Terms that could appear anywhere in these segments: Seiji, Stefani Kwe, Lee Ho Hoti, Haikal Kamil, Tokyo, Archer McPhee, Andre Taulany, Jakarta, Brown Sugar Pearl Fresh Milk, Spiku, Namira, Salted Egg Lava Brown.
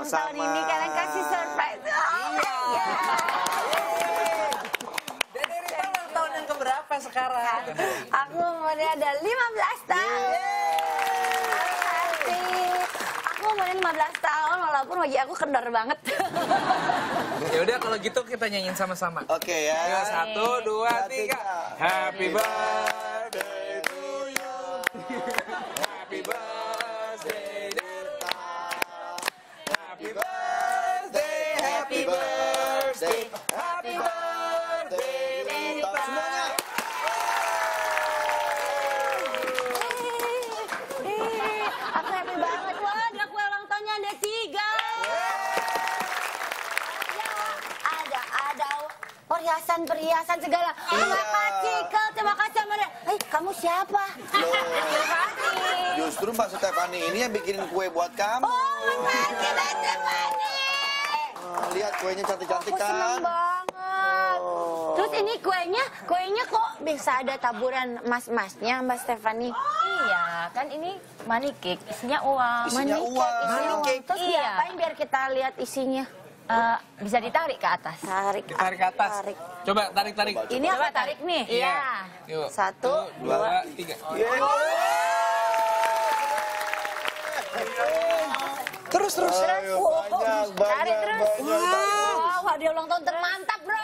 ulang tahun ini kalian kasih surprise. Iya. Dan ini ulang tahun yang keberapa sekarang? Aku umurnya ada 15 tahun. Aku umurnya 15 tahun walaupun wajah aku kendor banget. Ya udah kalau gitu kita nyanyiin sama-sama. Oke ya. 1, 2, 3. Happy birthday. Perhiasan segala. Terima kasih Amanda. Hei, kamu siapa? Terima kasih. Justru Mbak Stefani ini yang bikinin kue buat kamu. Oh, makasih Mbak Stefani. Lihat kuenya cantik-cantik kan? Seneng banget. Oh. Terus ini kuenya kok bisa ada taburan mas-masnya Mbak Stefani? Iya, kan ini money cake, isinya uang. Money cake. Terus diapain biar kita lihat isinya? Bisa ditarik ke atas. Tarik ke atas. Tarik. Coba tarik. Ini coba tarik nih. Iya. 1, 2, 3. Terus. Ayo, banyak, tarik terus. Wow, hadiah ulang tahun termantap, Bro.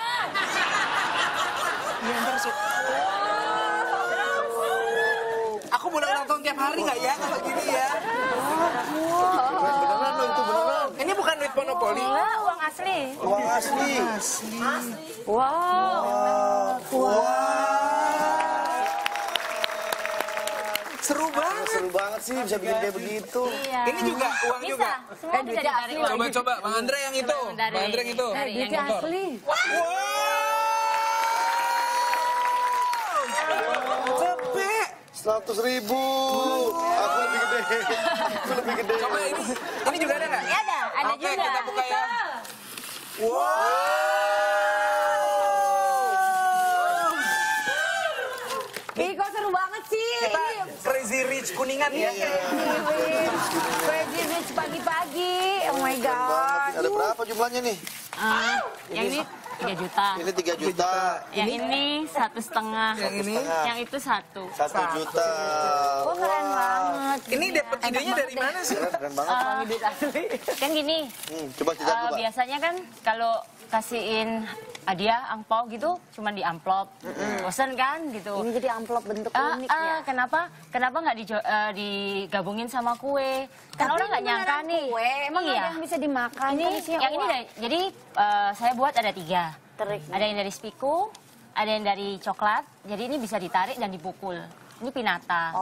Aku boleh ulang tahun tiap hari nggak ya kalau gini ya? Monopoli. Gila, uang asli. Uang asli. Wow. Seru banget sih bisa bikin kayak begitu. Iya. Ini juga uang bisa, juga. Semua bisa ditarik. Coba Bang Andre yang itu. Yang asli. Wow. Cepet. 100.000. Aku lebih gede. Coba ini juga ada nggak? Ada juga. Oke, kita buka ya. Wow. Ini kok seru banget sih. Kita Crazy Rich Kuningan ya. Crazy Rich pagi-pagi. Oh my God. Ada berapa jumlahnya nih? Yang ini 3 juta. Ini 3 juta. Yang ini 1,5. Yang itu 1. 1 juta. Oh, keren banget. Ini dapat idenya dari mana sih? Keren banget. Kan gini. Coba kita coba. Biasanya kan kalau kasihin hadiah angpau gitu cuma di amplop. Bosen kan gitu. Ini jadi amplop bentuk unik ya. Kenapa nggak digabungin sama kue? Kan orang nggak nyangka nih. Emang ada yang bisa dimakan. Yang ini jadi saya buat ada 3. Ada yang dari spiku, ada yang dari coklat. Jadi ini bisa ditarik dan dipukul. Ini pinata.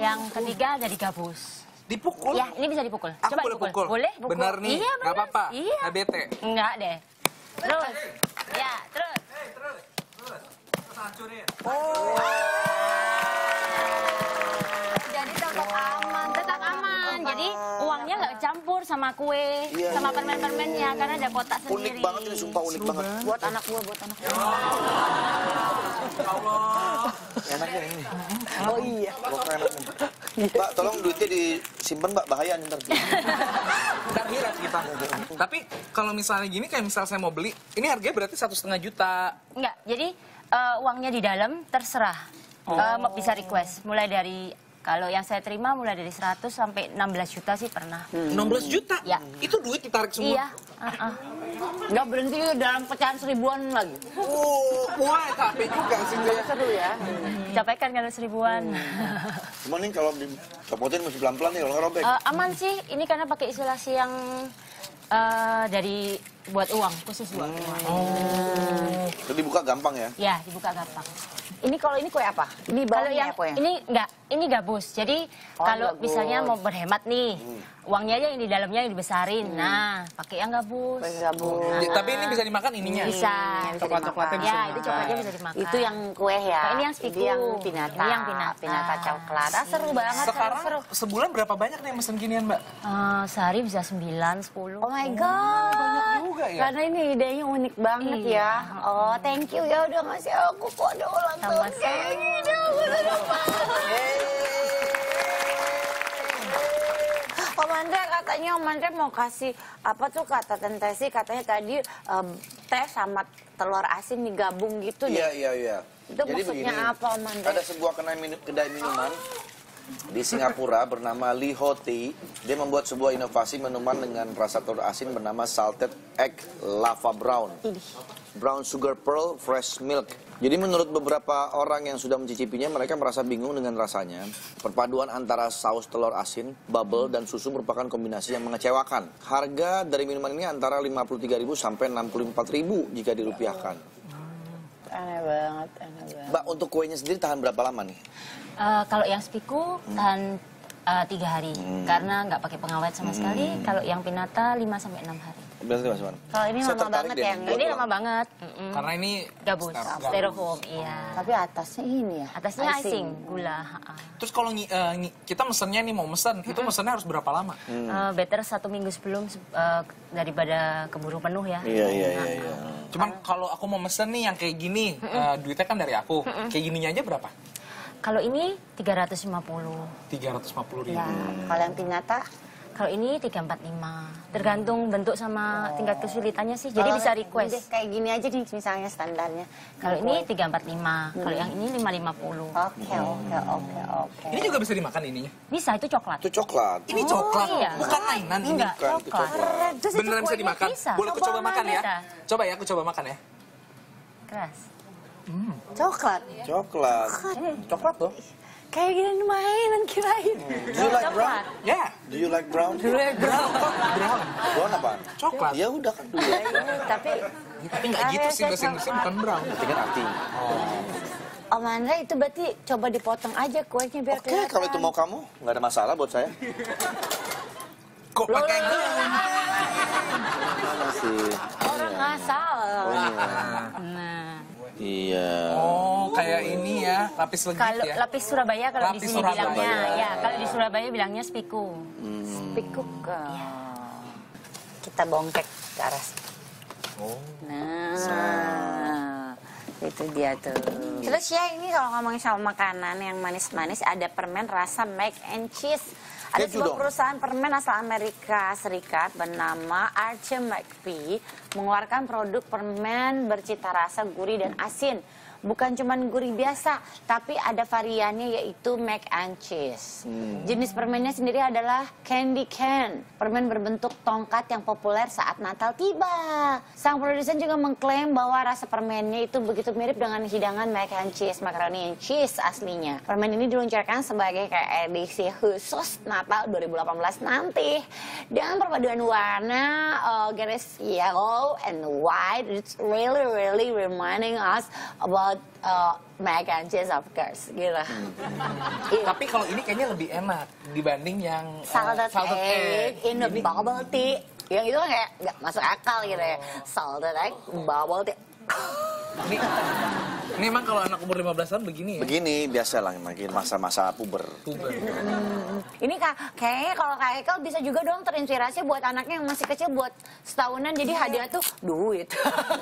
Yang ketiga dari gabus. Dipukul? Ya, ini bisa dipukul. Aku coba boleh pukul? Boleh? Benar nih? Iya, benar. Gak apa-apa? Iya. Gak bete? Enggak deh. Terus. Ya, terus. Terus hancurin. Jadi tetap aman. Jadi uangnya nggak campur sama kue, sama permen-permennya, karena ada kotak sendiri. Unik banget ini, sumpah unik banget. Buat anak gua, Allah. Enaknya ini. Oh iya. Mbak, tolong duitnya disimpan Mbak, bahaya nanti. Ntar hilang kita. Tapi kalau misalnya gini, kayak misal saya mau beli, ini harganya berarti 1,5 juta. Enggak, jadi uangnya di dalam terserah. Bisa request, mulai dari, kalau yang saya terima mulai dari 100 sampai 16 juta sih pernah. 16 juta? Ya. Itu duit ditarik semua? Iya. Nggak berhenti dalam pecahan seribuan lagi. Wah, capek juga sih. Seru ya. Capek kan kalau seribuan. Cuman ini kalau dicopotin mesti pelan-pelan nih kalau robek. Aman sih, ini karena pakai isolasi yang dari buat uang, khusus buat uang. Jadi dibuka gampang ya? Ya, dibuka gampang. Ini kalau ini kue apa? Ini baunya apa ya? Ini enggak, ini gabus. Jadi kalau misalnya mau berhemat nih, uangnya aja yang di dalamnya yang dibesarin. Nah, pakai yang gabus. Tapi ini bisa dimakan ininya? Bisa. Coklat-coklatnya bisa dimakan. Ya, itu coklatnya bisa dimakan. Itu yang kue ya? Ini yang spiku. Ini yang pinata. Ini yang pinata coklat. Seru banget. Sekarang sebulan berapa banyak nih yang mesen ginian, Mbak? Sehari bisa 9, 10. Oh my God. Banyak juga ya? Karena ini idenya unik banget ya. Oh, thank you ya udah ngasih aku kode ulang tahun. Oke, Mandra katanya Om Mandra mau kasih apa tuh kata Tentesi, katanya tadi teh sama telur asin digabung gitu deh. Iya. Itu jadi maksudnya begini, apa Om Mandra? Ada sebuah kedai minuman di Singapura bernama Lee Ho Hoti. Dia membuat sebuah inovasi minuman dengan rasa telur asin bernama Salted Egg Lava Brown. Brown Sugar Pearl Fresh Milk. Jadi menurut beberapa orang yang sudah mencicipinya, mereka merasa bingung dengan rasanya. Perpaduan antara saus telur asin, bubble, dan susu merupakan kombinasi yang mengecewakan. Harga dari minuman ini antara 53.000 sampai 64.000 jika dirupiahkan. Aneh banget, aneh banget. Mbak, untuk kuenya sendiri tahan berapa lama nih? Kalau yang Spiku tahan 3 hari, karena nggak pakai pengawet sama sekali. Kalau yang Pinata 5 sampai 6 hari. Kalau ini lama banget ya, ini lama banget. Karena ini gabus, styrofoam, iya. Tapi atasnya ini ya, atasnya icing, gula. Terus kalau kita mesennya nih mau mesen, itu mesennya harus berapa lama? Better 1 minggu sebelum daripada keburu penuh ya. Iya. Cuman kalau aku mau mesen nih yang kayak gini, duitnya kan dari aku. Kayak gininya aja berapa? Kalau ini 350. 350.000. Ya, kalau yang Pinata? Kalau ini 345, tergantung bentuk sama tingkat kesulitannya sih, jadi bisa request. Deh, kayak gini aja nih misalnya standarnya. Kalau ini 345, kalau yang ini 550. Oke. Ini juga bisa dimakan ininya? Bisa, itu coklat. Itu coklat? Ini coklat? Iya. Bukan mainan ini? Enggak, coklat. Beneran bisa dimakan? Bisa. Boleh aku coba makan ya? Coba ya, aku coba makan ya. Keras. Coklat. Coklat loh. Kayak gini mainan kirain. Do you like brown? Yeah. Do you like brown? Do you like brown? Brown apa? Coklat. Ya udah kan. Tapi nggak gitu sih, mesin-mesin bukan brown. Tapi kan arti. Om Andre itu berarti coba dipotong aja kuenya biar kelihatan. Oke, kalau itu mau kamu, nggak ada masalah buat saya. Kok pakai gula? Mana sih? Orang ngasal. Iya. Oh, kayak ini ya, lapis legit kalo, ya. Lapis Surabaya kalau di sini bilangnya. Ya, kalau di Surabaya bilangnya Spiku. Spiku ke. Ya. Kita bongkek ke arah sini. Nah, itu dia tuh. Terus ya ini kalau ngomongin soal makanan yang manis-manis, ada permen rasa mac and cheese. Ada sebuah perusahaan permen asal Amerika Serikat bernama Archer McPhee mengeluarkan produk permen bercita rasa gurih dan asin. Bukan cuma gurih biasa, tapi ada variannya yaitu mac and cheese. Jenis permennya sendiri adalah candy cane, permen berbentuk tongkat yang populer saat Natal tiba. Sang produsen juga mengklaim bahwa rasa permennya itu begitu mirip dengan hidangan mac and cheese, macaroni and cheese aslinya. Permen ini diluncurkan sebagai kayak edisi khusus Natal 2018 nanti dengan perpaduan warna garis yellow and white. It's really reminding us about mac and cheese of course, gitu. Tapi kalau ini kayaknya lebih enak dibanding yang salted egg in the bubble tea. Yang itu kayak nggak masuk akal gitu ya. Salted egg, bubble tea. Ini emang kalau anak umur 15 tahun begini ya? Begini, biasa lah masa-masa puber. Ini kayaknya kalau Kak Haikal bisa juga dong terinspirasi buat anaknya yang masih kecil buat setahunan, jadi hadiah tuh duit.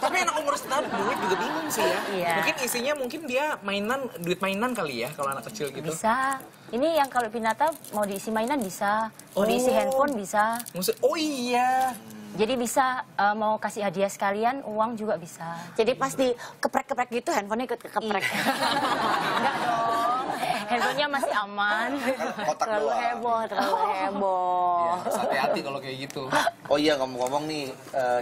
Tapi anak umur setahun duit juga bingung sih ya. Iya. Mungkin isinya dia mainan, duit mainan kali ya kalau anak kecil gitu. Bisa. Ini yang kalau Pinata mau diisi mainan bisa, mau diisi handphone bisa. Oh iya. Jadi bisa mau kasih hadiah sekalian, uang juga bisa. Jadi pas di keprek-keprek gitu, handphonenya ikut keprek. Enggak dong, handphonenya masih aman. Kotak terlalu heboh, Ya, hati-hati kalau kayak gitu. Oh iya, ngomong-ngomong nih,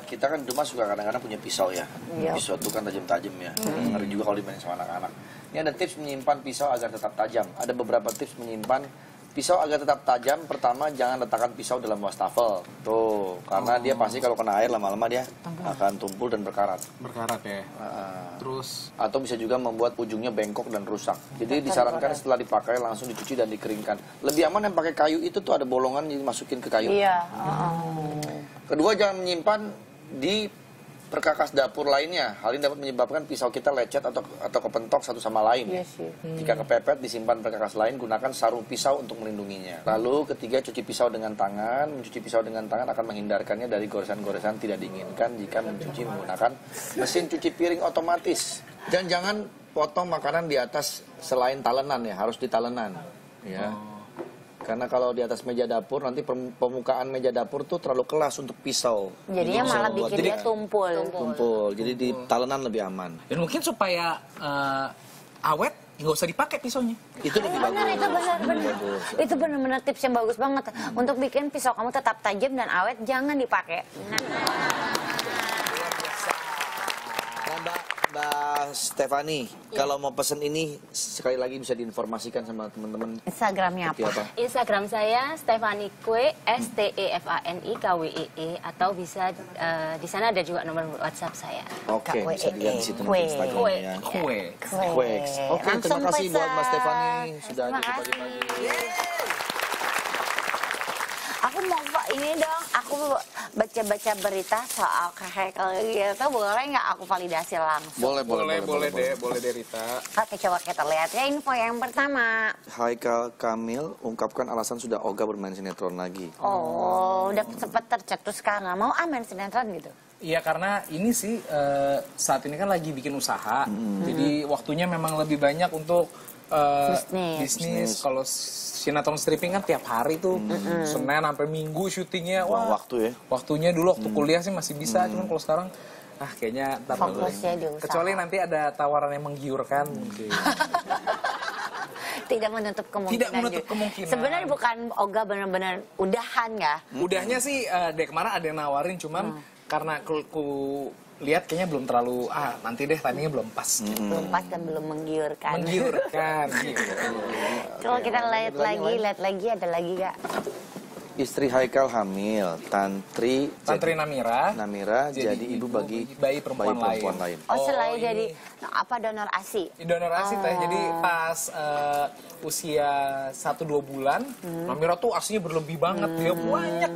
kita kan cuma suka kadang-kadang punya pisau ya. Pisau itu kan tajam-tajam ya, ngeri juga kalau dimainin sama anak-anak. Ini ada tips menyimpan pisau agar tetap tajam. Ada beberapa tips menyimpan pisau agar tetap tajam. Pertama, jangan letakkan pisau dalam wastafel. Tuh, karena dia pasti kalau kena air lama-lama dia akan tumpul dan berkarat. Berkarat ya. Terus atau bisa juga membuat ujungnya bengkok dan rusak. Jadi disarankan setelah dipakai langsung dicuci dan dikeringkan. Lebih aman yang pakai kayu itu tuh ada bolongan yang dimasukin ke kayu. Iya. Kedua, jangan menyimpan di perkakas dapur lainnya. Hal ini dapat menyebabkan pisau kita lecet atau kepentok satu sama lain. Jika kepepet, disimpan perkakas lain, gunakan sarung pisau untuk melindunginya. Lalu ketiga, cuci pisau dengan tangan. Mencuci pisau dengan tangan akan menghindarkannya dari goresan-goresan tidak diinginkan jika mencuci menggunakan mesin cuci piring otomatis. Dan jangan potong makanan di atas selain talenan ya, harus di talenan. Ya. Karena kalau di atas meja dapur nanti permukaan meja dapur tuh terlalu kelas untuk pisau. Jadinya malah bikin dia tumpul. Jadi di talenan lebih aman. Dan mungkin supaya awet, nggak usah dipakai pisaunya. Itu lebih bagus. Benar, itu benar-benar. Itu benar-benar tips yang bagus banget untuk bikin pisau kamu tetap tajam dan awet. Jangan dipakai. Mbak Stefani, kalau mau pesen ini sekali lagi bisa diinformasikan sama teman-teman. Instagramnya apa? Instagram saya Stefani Kwe, STEFANIKWEE, atau bisa di sana ada juga nomor WhatsApp saya. Oke, bisa dilihat di situ nomor Instagramnya. Kwe. Oke, terima kasih buat Mbak Stefani sudah hadir pagi-pagi. Aku baca-baca berita soal Haikal gitu, boleh nggak aku validasi langsung? Boleh deh Rita. Oke, coba kita lihat ya info yang pertama. Haikal Kamil ungkapkan alasan sudah ogah bermain sinetron lagi. Oh, udah sempat tercetus kan, nggak mau main sinetron gitu? Iya, karena ini sih saat ini kan lagi bikin usaha, jadi waktunya memang lebih banyak untuk bisnis. Kalau sinetron stripping kan tiap hari tuh, Senin sampai Minggu syutingnya. Wah, waktu ya. Waktunya dulu waktu kuliah sih masih bisa, cuman kalau sekarang kayaknya fokusnya di usaha. Kecuali nanti ada tawaran yang menggiurkan mungkin. Tidak menutup kemungkinan. Sebenarnya bukan ogah, benar-benar udahan ya. Udahnya sih dari kemarin ada yang nawarin, cuman karena aku lihat kayaknya belum terlalu, nanti deh timingnya belum pas. Gitu. Belum pas dan belum menggiurkan. Gitu. Kalau kita lihat lagi ada lagi gak? Istri Haikal hamil, Tantri Namira jadi ibu bagi bayi perempuan lain. Oh, selain jadi donor ASI? Donor ASI, jadi pas usia 1-2 bulan, Namira tuh asinya berlebih banget. Dia banyak,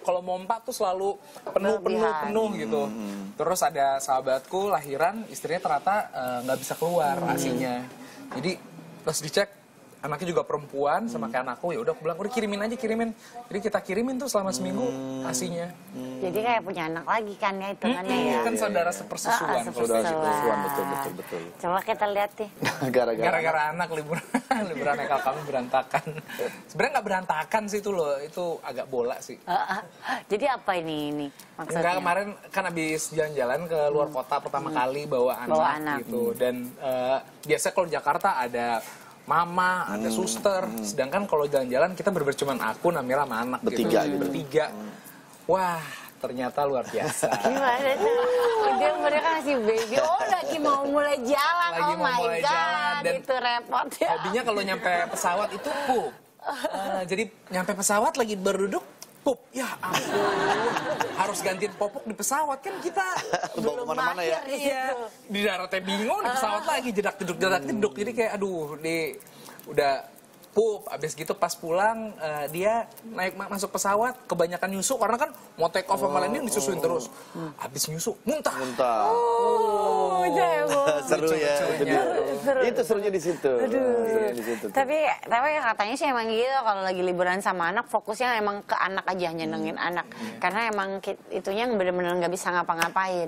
kalau mompa tuh selalu penuh gitu. Terus ada sahabatku lahiran, istrinya ternyata nggak bisa keluar asinya. Jadi pas dicek, anaknya juga perempuan sama kayak anakku, ya udah aku bilang udah kirimin aja. Jadi kita kirimin tuh selama seminggu asinya. Jadi kayak punya anak lagi kan ya hitungannya ya. Kan saudara sepersusuan. Betul. Coba kita lihat deh. Gara-gara anak liburan Haikal kami berantakan. Sebenarnya nggak berantakan sih itu loh, itu agak bola sih. Jadi apa ini maksudnya? Enggak, kemarin kan habis jalan-jalan ke luar kota pertama kali bawa anak gitu. Dan biasa kalau Jakarta ada mama, ada suster, sedangkan kalau jalan-jalan kita berber cuman aku, Namira sama anak bertiga. Wah, ternyata luar biasa. Gimana tuh? Mereka ngasih baby, lagi mau mulai jalan, oh my god, itu repot ya. Hobinya kalau nyampe pesawat itu pup. Jadi nyampe pesawat lagi berduduk, pup. Ya ampun, harus gantiin popok di pesawat kan kita belum kemana-mana ya. Iya, di daratnya bingung, di pesawat lagi jedak jeduk. Jadi kayak aduh, udah pup. Abis gitu pas pulang dia naik masuk pesawat kebanyakan nyusu karena kan mau take off sama landing disusuin terus. Abis nyusu muntah. Seru. Itu serunya di situ. Tapi katanya sih emang gitu kalau lagi liburan sama anak fokusnya emang ke anak aja, nyenengin anak. Karena emang itunya benar-benar nggak bisa ngapa-ngapain.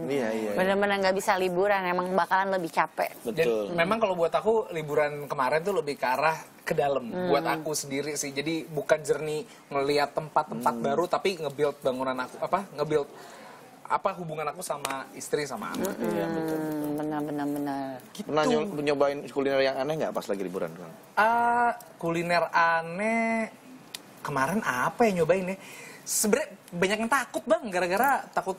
Benar-benar nggak bisa liburan, emang bakalan lebih capek. Betul. Memang kalau buat aku liburan kemarin tuh lebih ke arah ke dalam buat aku sendiri sih. Jadi bukan jernih melihat tempat-tempat baru, tapi nge-build bangunan aku hubungan aku sama istri sama anak. Iya, betul. Benar. Gitu. Pernah nyobain kuliner yang aneh nggak pas lagi liburan? Kuliner aneh kemarin apa ya nyobain ya? Sebenarnya banyak yang takut bang, gara-gara takut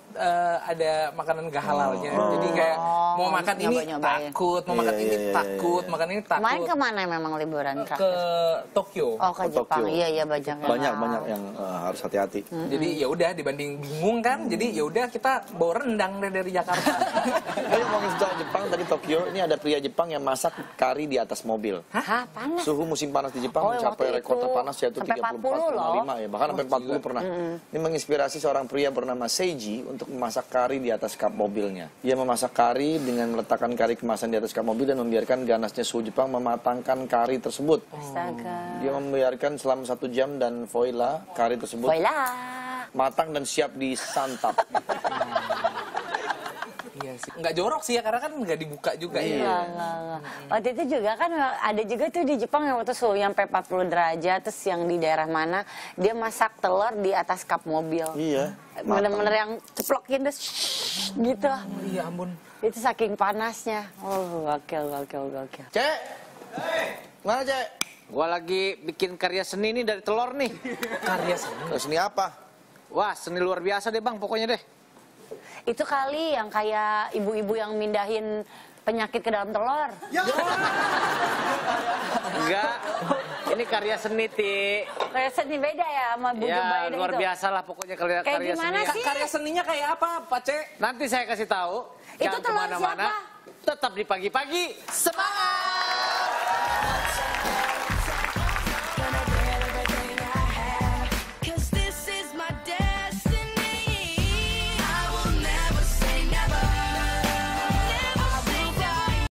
ada makanan gak halalnya. Jadi kayak mau makan ini takut, mau makan ini takut, makan ini takut. Main kemana memang liburan? Ke Tokyo. Oh, ke Jepang. Iya banyak yang harus hati-hati. Jadi ya udah dibanding bingung kan, jadi ya udah kita bawa rendang dari Jakarta. Kalau ngomongin soal Jepang tadi Tokyo, ini ada pria Jepang yang masak kari di atas mobil. Hah? Panas? Suhu musim panas di Jepang mencapai rekor terpanas yaitu 34,5 ya, bahkan sampai 40 pernah. Ini menginspirasi seorang pria bernama Seiji untuk memasak kari di atas kap mobilnya. Ia memasak kari dengan meletakkan kari kemasan di atas kap mobil dan membiarkan ganasnya suhu Jepang mematangkan kari tersebut. Astaga. Dia membiarkan selama 1 jam dan voila, kari tersebut matang dan siap disantap. Iya sih. Nggak jorok sih ya, karena kan nggak dibuka juga. Iya, ya. Waktu itu juga kan ada juga tuh di Jepang yang waktu suhu sampai 40 derajat, terus yang di daerah mana, dia masak telur di atas kap mobil. Iya. Bener-bener yang ceplokin terus gitu. Oh, iya ampun. Itu saking panasnya. Oh, gokil. Cek! Hey. Mana Cek? Gua lagi bikin karya seni nih dari telur nih. Karya seni? Karya seni apa? Wah, seni luar biasa deh Bang, pokoknya deh. Itu kali yang kayak ibu-ibu yang mindahin penyakit ke dalam telur. Ya. Enggak, ini karya seni, Ti. Karya seni beda ya sama Bu Jumbai itu. Luar biasa lah pokoknya karya seni. Kayak gimana sih? Karya seninya kayak apa, Pak Cek? Nanti saya kasih tahu. Itu telur siapa? Tetap di pagi-pagi. Semangat!